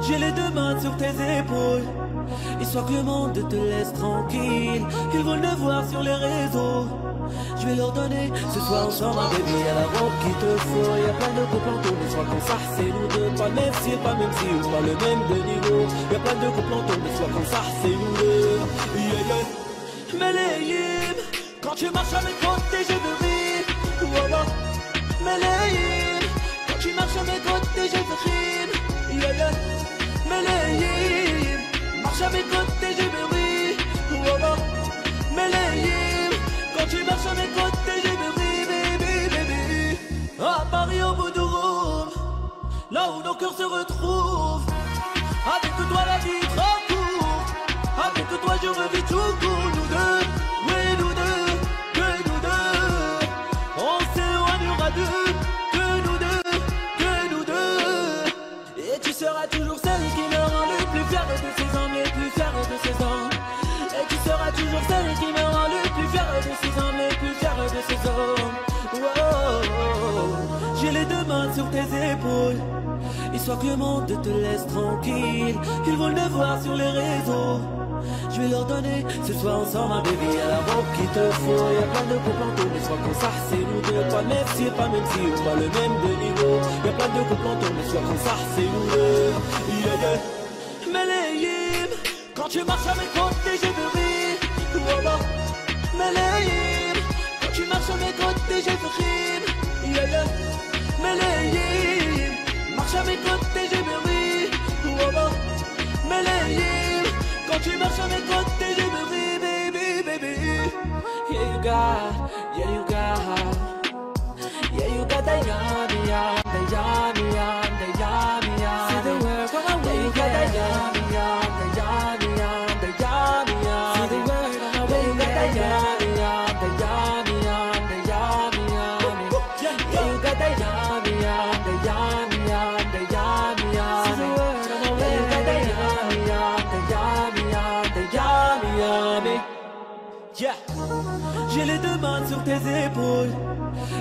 J'ai les deux mains sur tes épaules, histoire que le monde te laisse tranquille. Ils veulent me voir sur les réseaux, je vais leur donner ce soir ensemble. Un bébé, y'a la robe qui te faut, y'a plein de couples en tourne. Sois comme ça, c'est nous deux, pas même si, on parle le même de niveau. Y'a plein de couples en tourne, sois comme ça, c'est nous deux. Mais les hymnes, quand tu marches à mes côtés, je me rime. Voilà, mais les hymnes, quand tu marches à mes côtés, je me rime. Mais les hymnes, marche à mes côtés, je me ris. Mais les hymnes, quand tu marches à mes côtés, je me ris, baby, baby. À Paris, au bout du room, là où nos cœurs se retrouvent. Avec toi, la vie est trop courte. Avec toi, je revis tout court. Nous deux, oui, nous deux, que nous deux. On s'éloignera d'eux. Tu seras toujours celle qui me rend le plus fier de ses hommes, le plus fier de ses hommes. Et tu seras toujours celle qui me rend le plus fier de ses hommes, le plus fier de ses hommes. Wow. J'ai les deux mains sur tes épaules, histoire que le monde te laisse tranquille. Ils veulent me voir sur les réseaux, je vais leur donner ce soir ensemble. Un bébé, à la robe qui te faut, y'a plein de couples en tourne, sois comme ça, c'est nous deux. Pas même si, on pas le même de niveau. Y'a plein de couples en tourne, sois comme ça, c'est nous deux. Mais les hymnes, quand tu marches à mes côtés, je me rime. Voilà. Mais les hymnes, quand tu marches à mes côtés, je me rime. Mais les hymnes, marche à mes côtés, je me rime. Voilà. Mais les hymnes, quand tu marches à mes côtés, je me ris, baby, baby. Yeah, you got, yeah, you got, yeah, you got that yummy, yummy, yummy, yummy, yummy, yummy. See the world go away, you got that yummy, yummy, yummy, yummy, yummy, yummy. See the world go away, you got that yummy, yummy, yummy, yummy, yummy, yummy. Yeah, you got that yummy, yummy, yummy, yummy, yummy, yummy. See the world go away, you got that yummy, yummy, yummy. Yeah. J'ai les deux mains sur tes épaules,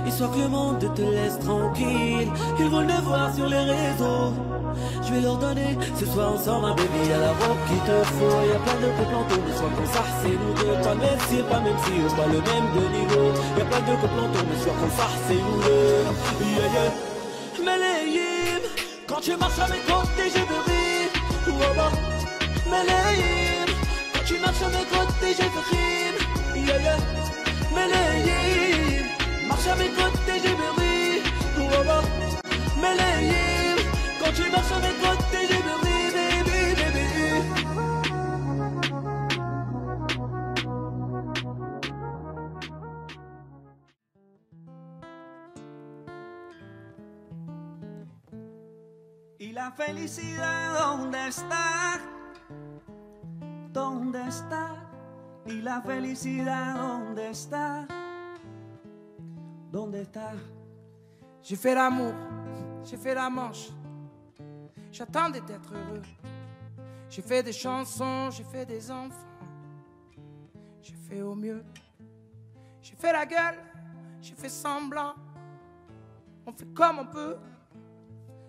histoire que le monde te laisse tranquille. Ils veulent me voir sur les réseaux, je vais leur donner ce soir ensemble. Un bébé, y'a la robe qui te faut, y'a plein de couples en tourne, sois comme ça, c'est nous deux. Pas même si, on pas le même de niveau. Y'a plein de couples en tourne, sois comme ça, c'est nous deux. Mais les hymnes, quand tu marches à mes côtés, je me ris. Mais les hymnes, quand tu marches à mes côtés, je me ris. Mais les hymnes, marche à mes côtés, je me ris. Mais les hymnes, quand tu marches à mes côtés, je me ris, baby, baby. Y la felicidad, ¿dónde está? ¿Dónde está? Y la felicidad, ¿dónde está? ¿Dónde está? J'ai fait l'amour, j'ai fait la manche, j'attendais d'être heureux. J'ai fait des chansons, j'ai fait des enfants, j'ai fait au mieux. J'ai fait la gueule, j'ai fait semblant, on fait comme on peut.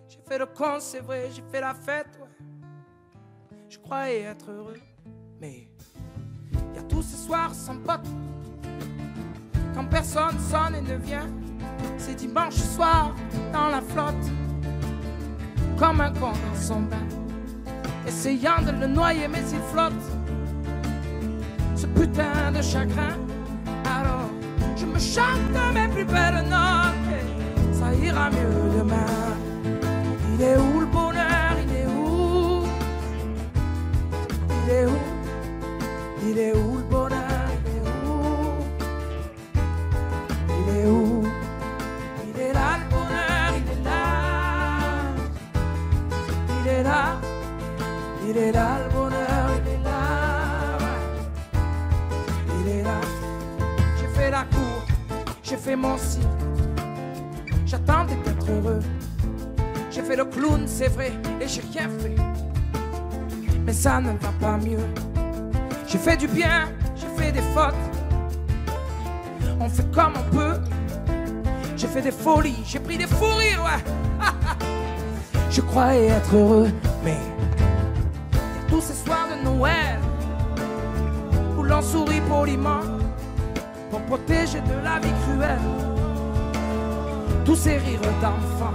J'ai fait le con, c'est vrai, j'ai fait la fête, ouais. Je croyais être heureux, mais... Tous ces soirs sans potes, Quand personne sonne et ne vient, c'est dimanche soir dans la flotte, comme un con dans son bain, essayant de le noyer mais il flotte. Ce putain de chagrin, alors je me chante mes plus belles notes et ça ira mieux demain. Il est où le bonheur, il est où? Il est où? Il est où le bonheur? Il est où? Il est là le bonheur, il est là. Il est là, il est là le bonheur, il est là. Il est là. J'ai fait la cour, j'ai fait mon cirque, j'attendais d'être heureux. J'ai fait le clown, c'est vrai, et j'ai rien fait, mais ça ne va pas mieux. J'ai fait du bien, j'ai fait des fautes, on fait comme on peut. J'ai fait des folies, j'ai pris des fous rires, ouais. Je croyais être heureux, mais tous ces soirs de Noël où l'on sourit poliment pour protéger de la vie cruelle, tous ces rires d'enfants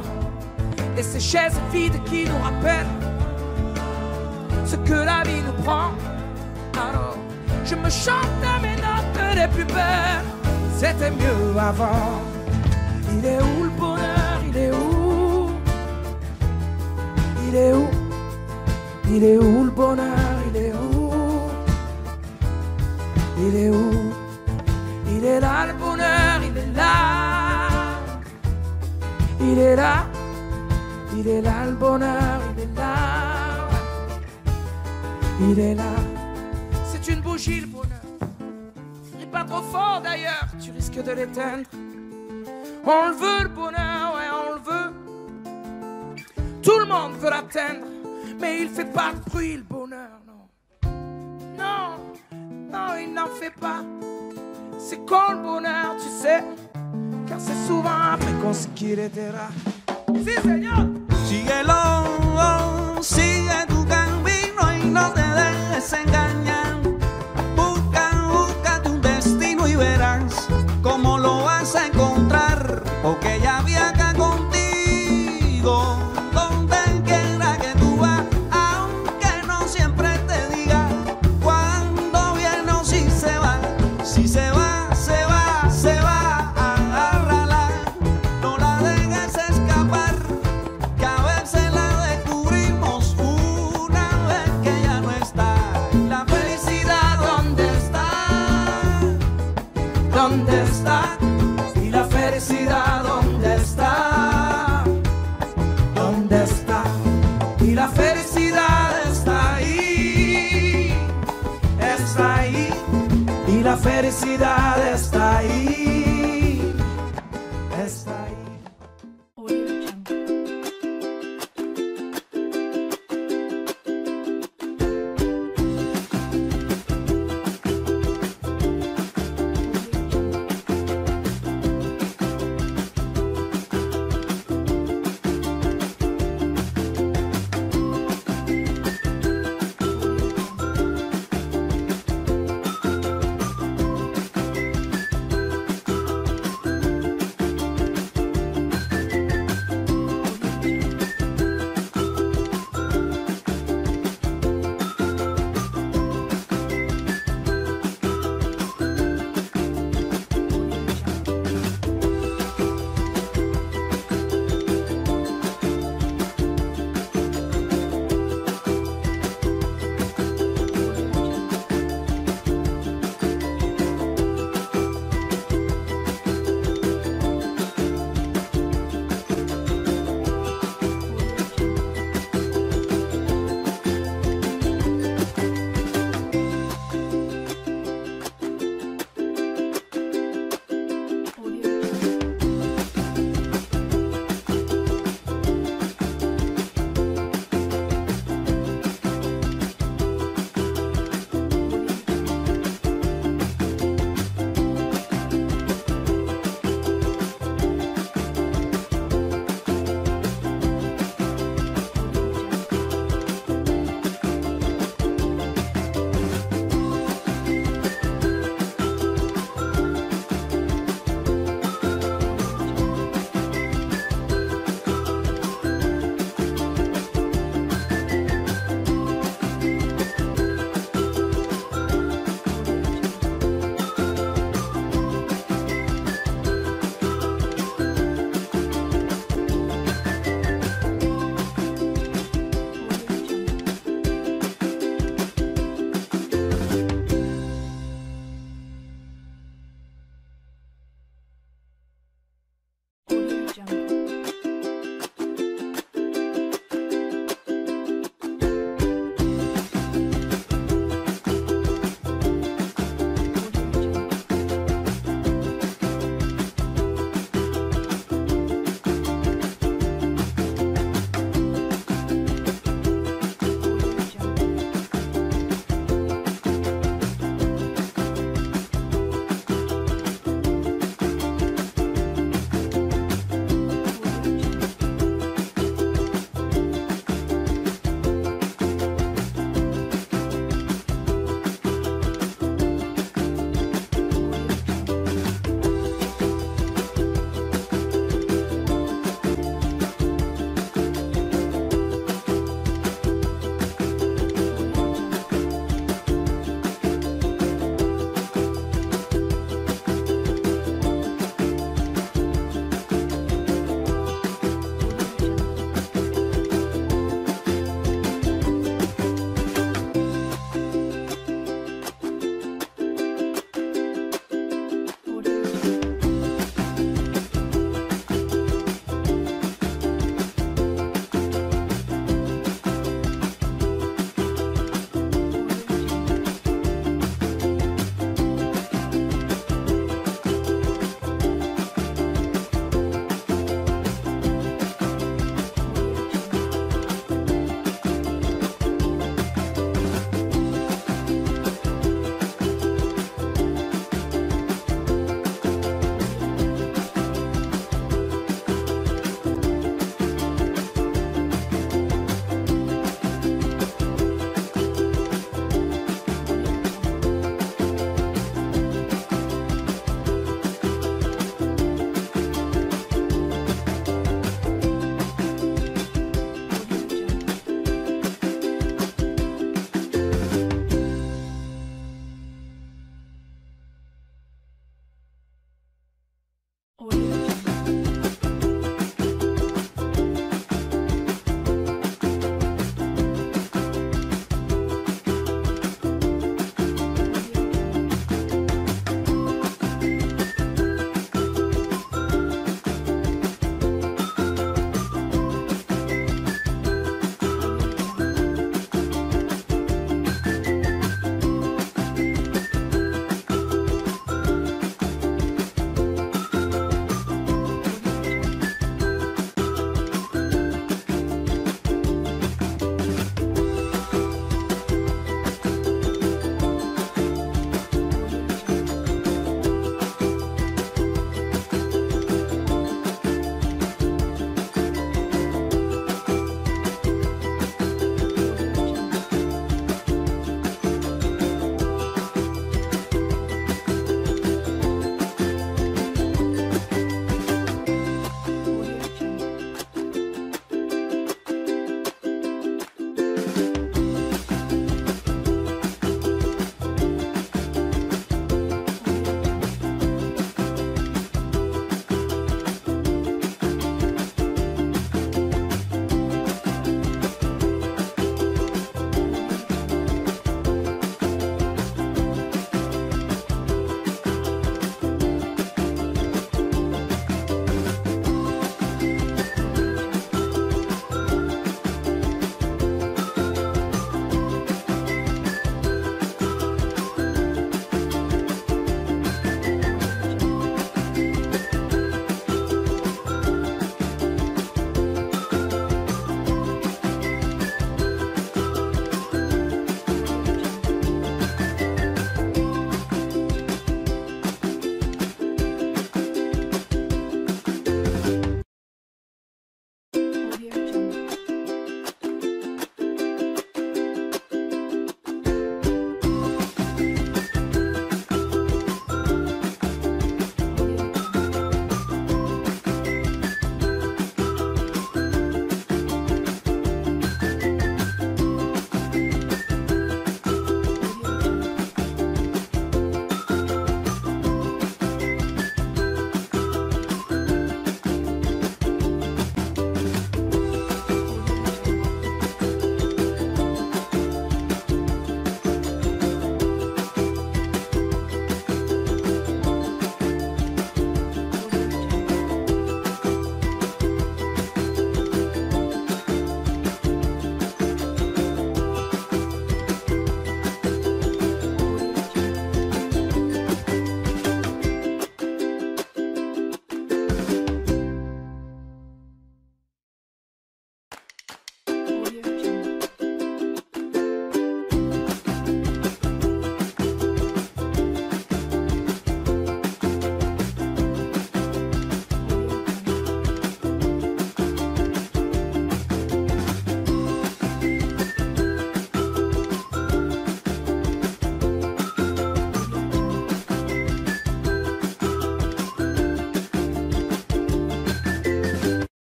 et ces chaises vides qui nous rappellent ce que la vie nous prend. Alors, je me chante mes notes les plus belles, c'était mieux avant. Il est où le bonheur, il est où? Il est où? Il est où le bonheur, il est où? Il est où? Il est là le bonheur, il est là. Il est là, il est là le bonheur, il est là. Il est là. Une bougie, le bonheur. Ris pas trop fort d'ailleurs, tu risques de l'éteindre. On le veut le bonheur, ouais, on le veut. Tout le monde veut l'atteindre, mais il fait pas de bruit le bonheur, non. Non, non, il n'en fait pas. C'est con le bonheur, tu sais, car c'est souvent après qu'on se quittera. Si, Seigneur. Síguelo, sigue tu camino y no te dejes engañar. Verás cómo lo vas a encontrar, porque ya viaja contigo donde quiera que tú vas, aunque no siempre te diga cuándo viene o si se va, si se va, se va, se va, agárrala, no la dejes escapar, que a veces la descubrimos una vez que ya no está. La felicidad, ¿dónde está? ¿Dónde está? Y la felicidad, ¿dónde está? ¿Dónde está? Y la felicidad está ahí, y la felicidad está ahí.